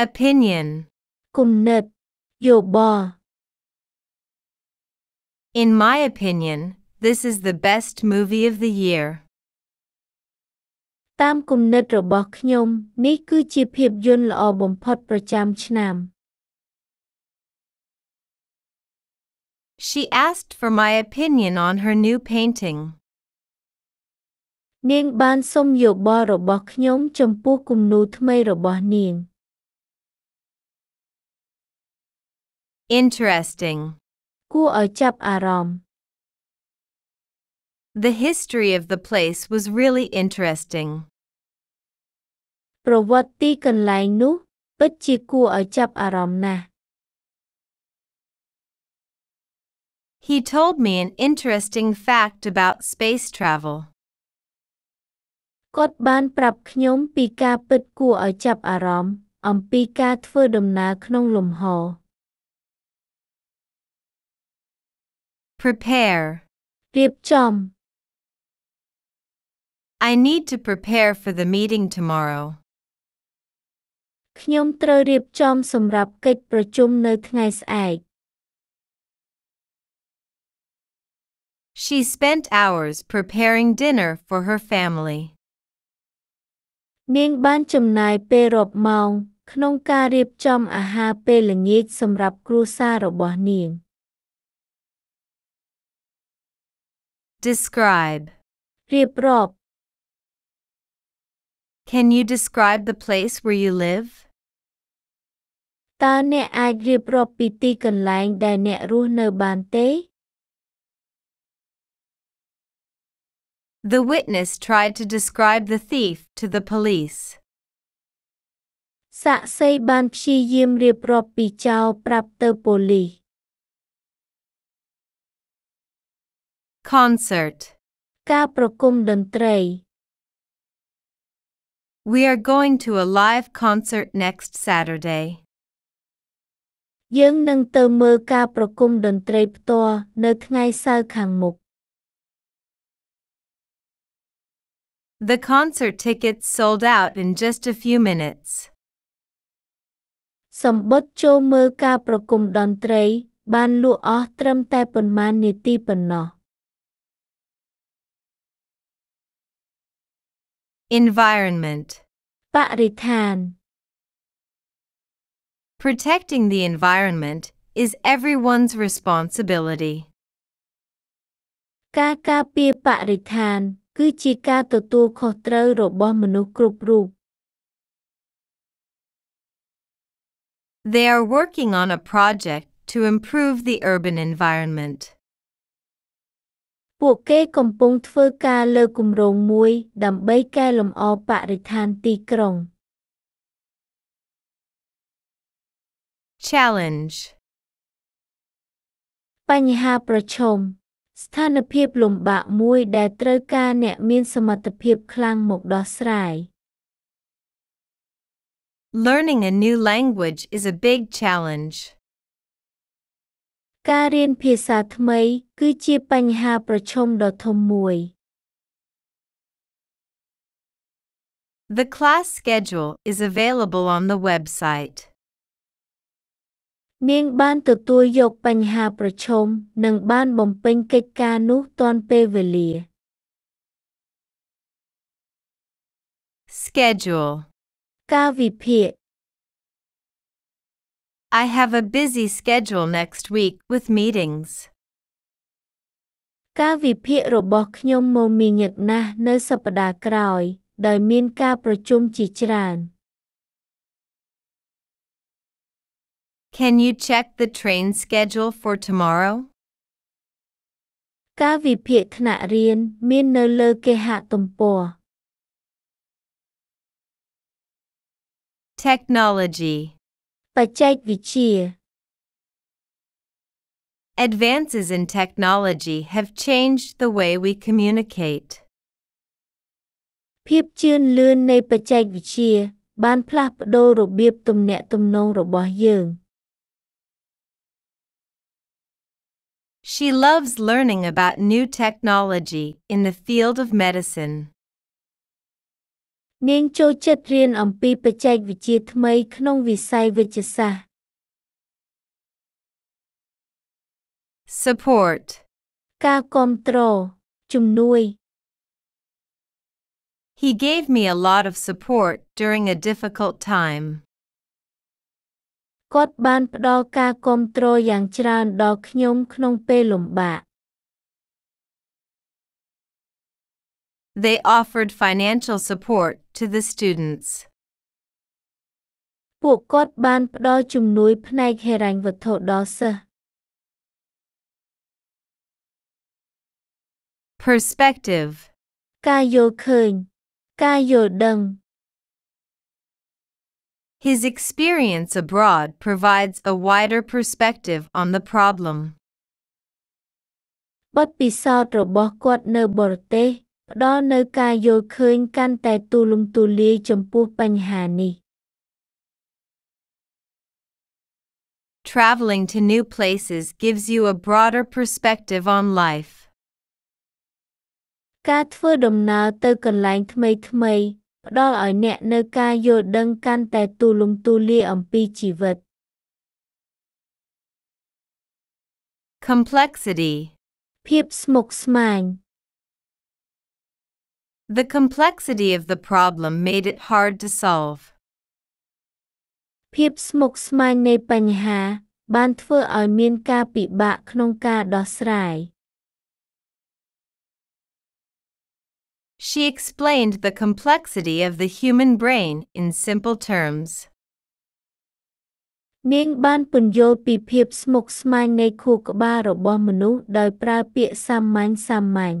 Opinion. Cùng nệt, dầu bò. In my opinion, this is the best movie of the year. Tam cùng nệt rồi bò khnyom, ní cứ chìa phiệp dôn lọ bồm phọt bờ chàm chnam. She asked for my opinion on her new painting. Nieng ban som yo ba robot khnyom champu kum nu thmei robot nieng. Interesting. Ku oi chap arom. The history of the place was really interesting. Pravatti kanlaing nu pit chi ku oi chap arom na. He told me an interesting fact about space travel. Cốt ban prap khnyom pi ka pit ku oi chap arom om pi ka thwe domnar knong lom ho. Prepare. Riep chom. I need to prepare for the meeting tomorrow. Khnyom treu riep chom somrap kich prachum neu thngai sa'ek. She spent hours preparing dinner for her family. Nieng ban chomnai pe rop maung knong ka riep chom aha pe lngich somrap krusa roboh nieng. Describe. Riep rop. Can you describe the place where you live? Ta ne ai riep rop pi ti kanlaing dai ne ruh neu ban te? The witness tried to describe the thief to the police. Sạ xây ban phi yêm riệp rọp pi chao prap tơ poli. Concert. Ca prokum đần trầy. We are going to a live concert next Saturday. Dân nâng tơ mơ ca prokum đần trầy ptoa nơi ngay sau khang mục. The concert tickets sold out in just a few minutes. Sambot cho mơ ca prokum đon trey, ban lu o tram tai pon man ni ti pon no. Environment. Parithan. Protecting the environment is everyone's responsibility. Ca ca pi parithan.គឺជាការទទួលខុសត្រូវរបស់មនុស្សគ្រប់រូប. They are working on a project to improve the urban environment. ពួកគេកំពុងធ្វើការលើគម្រោងមួយដើម្បីកែលម្អបរិស្ថានទីក្រុង. Challenge. បញ្ហាប្រឈមស្ថានភាពលំបាកមួយដែលត្រូវការអ្នកមានសមត្ថភាពខ្លាំងមកដោះស្រាយ. Learning a new language is a big challenge. ការរៀនភាសាថ្មីគឺជាបញ្ហាប្រឈមដ៏ធំមួយ. The class schedule is available on the website. នាងបានទទួលយកបញ្ហាប្រឈមនិងបានបំពេញកិច្ចការនោះទាន់ពេលវេលា Schedule. កាលវិភាគ I have a busy schedule next week with meetings. កាលវិភាគរបស់ខ្ញុំមមាញឹកណាស់នៅសប្តាហ៍ក្រោយដោយមានការប្រជុំជាច្រើន. Can you check the train schedule for tomorrow? ការវិភាគថ្នាក់រៀនមាននៅលើគេហទំព័រ. Technology. បច្ចេកវិទ្យា Advances in technology have changed the way we communicate. ភាពជឿនលឿននៃបច្ចេកវិទ្យាបានផ្លាស់ប្ដូររបៀបទំនាក់ទំនងរបស់យើង. She loves learning about new technology in the field of medicine. នាងចូលចិត្តរៀនអំពីបច្ចេកវិទ្យាថ្មីក្នុងវិស័យវិទ្យាសាស្ត្រ Support ការគ្រប់គ្រងជំនួយ He gave me a lot of support during a difficult time. គាត់បានផ្ដល់ការគ្រប់គ្រងយ៉ាងច្រើនដល់ខ្ញុំក្នុងពេលលំបាកThey offered financial support to the students. ពួកគាត់បានផ្ដល់ជំនួយផ្នែកហិរញ្ញវត្ថុដល់សិស្ស Perspective ការយល់ឃើញការយល់ដឹង His experience abroad provides a wider perspective on the problem. បទពិសោធន៍របស់គាត់នៅបរទេសផ្ដល់នូវការយល់ឃើញកាន់តែទូលំទូលាយចំពោះបញ្ហានេះ Traveling to new places gives you a broader perspective on life. ការធ្វើដំណើរទៅកន្លែងថ្មីៗផ្ដល់ឲ្យអ្នកនូវការយល់ដឹងកាន់តែទូលំទូលាយអំពីជីវិត Complexity ភាពស្មុគស្មាញThe complexity of the problem made it hard to solve. ភាពស្មុគស្មាញនៃបញ្ហាបានធ្វើឲ្យមានការពិបាកក្នុងការដោះស្រាយ She explained the complexity of the human brain in simple terms. នាងបានពន្យល់ពីភាពស្មុគស្មាញនៃខួរក្បាលរបស់មនុស្សដោយប្រើពាក្យសាមញ្ញៗ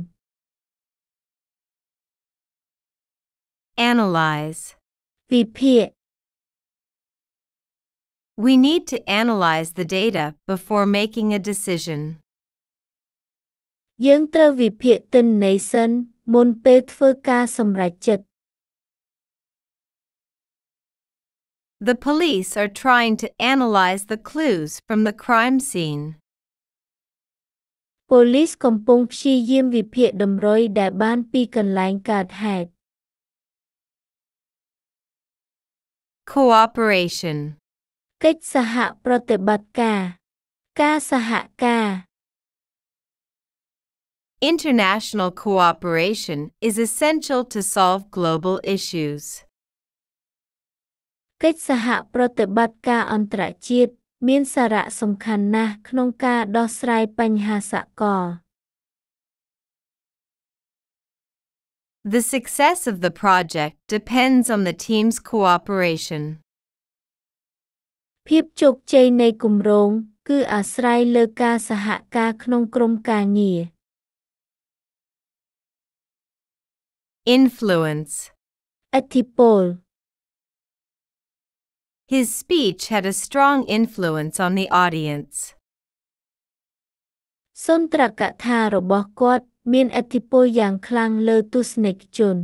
Analyze. វិភាគ We need to analyze the data before making a decision. យើងត្រូវវិភាគទិន្នន័យសិនមុនពេលធ្វើការសម្រេចចិត្ត The police are trying to analyze the clues from the crime scene. ប៉ូលីសកំពុងព្យាយាមវិភាគដំរុយដែលបានពីកន្លែងកើតហេតុCooperation កិច្ចសហប្រតិបត្តិការការសហការ International cooperation is essential to solve global issues. កិច្ចសហប្រតិបត្តិការអន្តរជាតិមានសារៈសំខាន់ណាស់ក្នុងការដោះស្រាយបញ្ហាសកលThe success of the project depends on the team's cooperation. ភាពជោគជ័យនៃគម្រោងគឺអាស្រ័យលើការសហការក្នុងក្រុមការងារ Influence ឥទ្ធិពល His speech had a strong influence on the audience. សុន្ទរកថារបស់គាត់មានឥទ្ធិពលយ៉ាងខ្លាំងលើទស្សនិកជន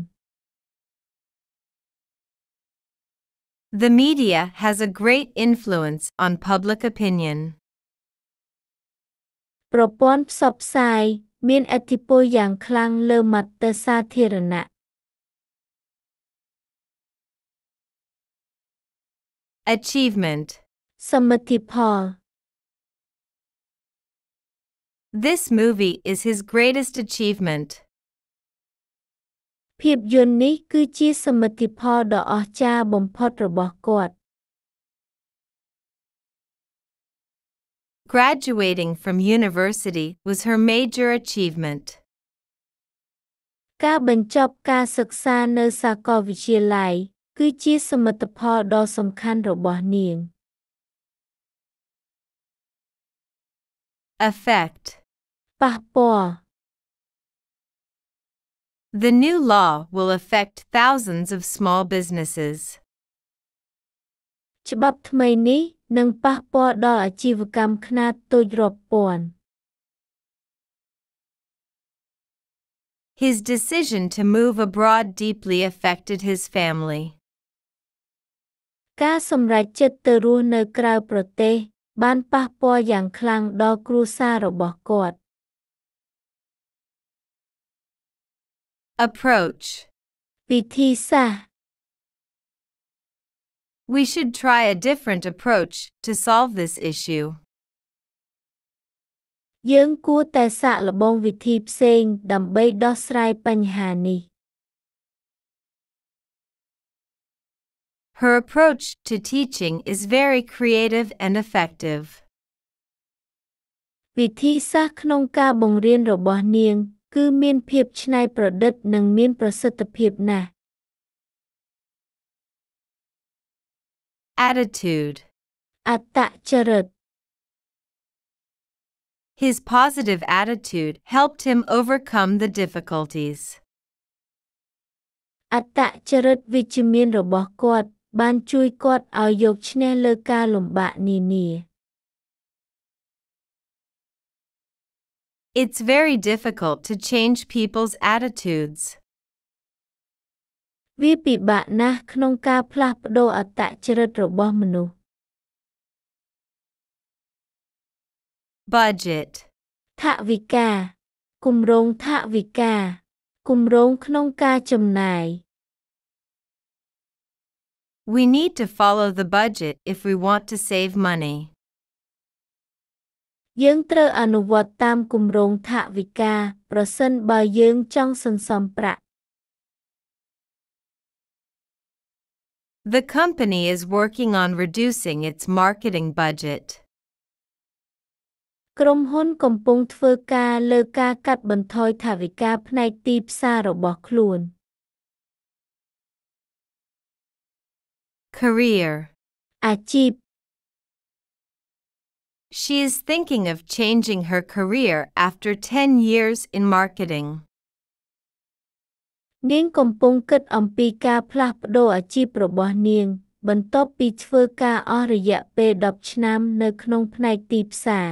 The media has a great influence on public opinion. ប្រព័ន្ធផ្សព្វផ្សាយមានឥទ្ធិពលយ៉ាងខ្លាំងលើមតិសាធារណៈ Achievement សមិទ្ធផលThis movie is his greatest achievement. ភាពយន្តនេះគឺជាសមិទ្ធផលដ៏អស្ចារ្យបំផុតរបស់គាត់ Graduating from university was her major achievement. ការបញ្ចប់ការសិក្សានៅសាកលវិទ្យាល័យគឺជាសមិទ្ធផលដ៏សំខាន់របស់នាង Effect The new law will affect thousands of small businesses. ច្បាប់ថ្មីនេះនឹងប៉ះពាល់ដល់អាជីវកម្មខ្នាតតូចរាប់ពាន់ His decision to move abroad deeply affected his family. ការសម្រេចចិត្តទៅរស់នៅក្រៅប្រទេសបានប៉ះពាល់យ៉ាងខ្លាំងដល់គ្រួសាររបស់គាត់ Approach វិធីសាស្ត្រ We should try a different approach to solve this issue. យើងគួរតែសាកល្បងវិធីផ្សេងដើម្បីដោះស្រាយបញ្ហានេះ Her approach to teaching is very creative and effective. វិធីសាស្ត្រក្នុងការបង្រៀនរបស់នាងគឺមានភាពច្នៃប្រឌិតនិងមានប្រសិទ្ធភាពណាស់ Attitude អត្តចរិតHis positive attitude helped him overcome the difficulties. អត្តចរិតវិជ្ជមានរបស់គាត់បានជួយគាត់ឲ្យយកឈ្នះលើការលំបាកនានា It's very difficult to change people's attitudes. វាពិបាកណាស់ក្នុងការផ្លាស់ប្ដូរអត្តចរិតរបស់មនុស្សBudget ថវិកាគម្រោងថវិកាគម្រោងក្នុងការចំណាយ We need to follow the budget if we want to save money. យើងត្រូវអនុវត្តតាមគម្រោងថវិកាប្រសិនបើយើងចង់សន្សំប្រាក់ The company is working on reducing its marketing budget.ក្រុមហ៊ុនកំពុងធ្វើការលើការកាត់បន្ថយថវិកាផ្នែកទីផ្សាររបស់ខ្លួន Career អាជីព She is thinking of changing her career after 10 years in marketing. នាងកំពុងគិតអំពីការផ្លាស់ប្ដូរអាជីពរបស់នាងបន្ទាប់ពីធ្វើការអស់រយៈពេល10ឆ្នាំនៅក្នុងផ្នែកទីផ្សារ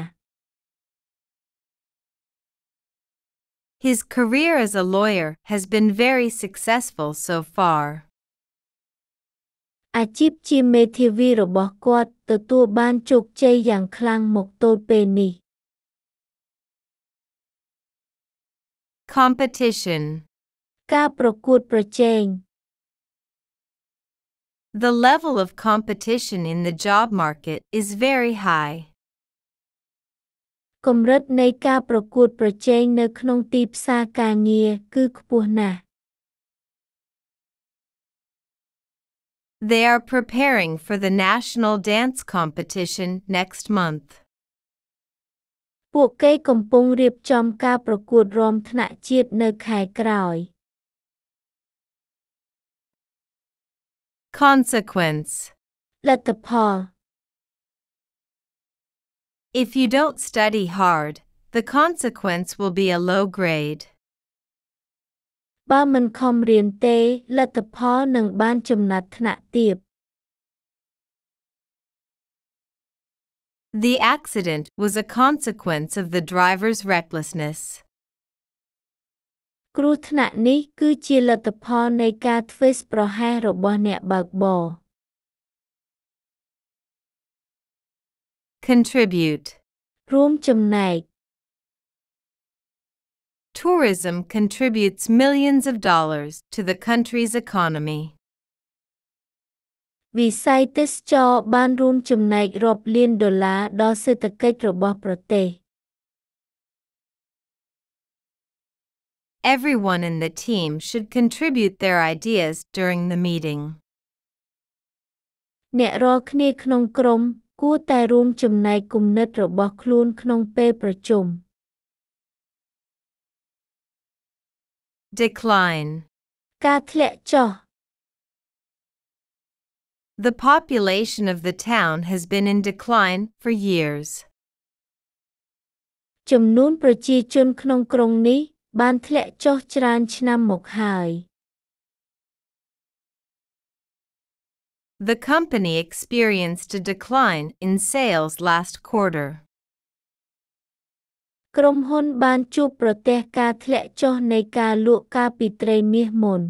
His career as a lawyer has been very successful so far. អាជីពជាមេធាវីរបស់គាត់ទទួលបានជោគជ័យយ៉ាងខ្លាំងមកទល់ពេលនេះ Competition ការប្រកួតប្រជែង The level of competition in the job market is very high.កម្រិតនៃការប្រកួតប្រជែងនៅក្នុងទីផ្សារការងារគឺខ្ពស់ណាស់ They are preparing for the national dance competition next month. ពួកគេកំពុងរៀបចំការប្រកួតរាំថ្នាក់ជាតិនៅខែក្រោយ Consequence លទ្ធផលIf you don't study hard, the consequence will be a low grade. បើមិនខំរៀនទេលទ្ធផលនឹងបានចំណាត់ថ្នាក់ទាប The accident was a consequence of the driver's recklessness. គ្រោះថ្នាក់នេះគឺជាលទ្ធផលនៃការធ្វេសប្រហែសរបស់អ្នកបើកបរContribute. រួមចំណែក Tourism contributes millions of dollars to the country's economy. វិស័យទេសចរណ៍បានរួមចំណែករាប់លានដុល្លារដល់សេដ្ឋកិច្ចរបស់ប្រទេស Everyone in the team should contribute their ideas during the meeting. អ្នករាល់គ្នាក្នុងក្រុមគួរតែរួមចំណែកគំនិតរបស់ខ្លួនក្នុងពេលប្រជុំ Decline ការធ្លាក់ចុះ The population of the town has been in decline for years. ចំនួនប្រជាជនក្នុងក្រុងនេះបានធ្លាក់ចុះច្រើនឆ្នាំមកហើយ The company experienced a decline in sales last quarter. ក្រុមហ៊ុនបានជួបប្រទះការធ្លាក់ចុះនៃការលក់កាពិត្រីមាសមុន